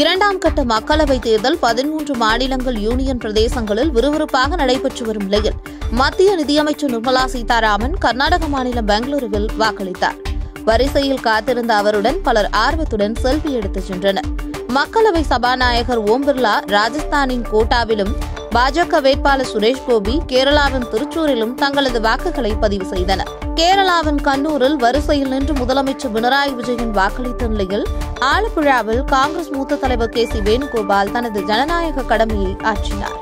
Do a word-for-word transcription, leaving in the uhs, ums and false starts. இரண்டாம் கட்ட மக்களவைத் தேர்தல் பதிமூன்று மாநிலங்கள் யூனியன் பிரதேசங்களில் விறுவிறுப்பாக நடைபெற்று வரும் நிலையில் மத்திய நிதியமைச்சர் நிர்மலா சீதாராமன் கர்நாடக மாநிலம் பெங்களூருவில் வாக்களித்தார். வரிசையில் காத்திருந்த அவருடன் பலர் ஆர்வத்துடன் செல்ஃபி எடுத்துச் சென்றனர். மக்களவை சபாநாயகர் ஓம் பிர்லா ராஜஸ்தானின் கோட்டாவிலும், பாஜக வேட்பாளர் சுரேஷ் கோபி கேரளாவின் திருச்சூரிலும் தங்களது வாக்குகளை பதிவு செய்தனர். கேரளாவின் கண்ணூரில் வரிசையில் நின்று முதலமைச்சர் பினராயி விஜயன் வாக்களித்த நிலையில், ஆலப்புழாவில் காங்கிரஸ் மூத்த தலைவர் கே சி வேணுகோபால் தனது ஜனநாயக கடமையை ஆற்றினார்.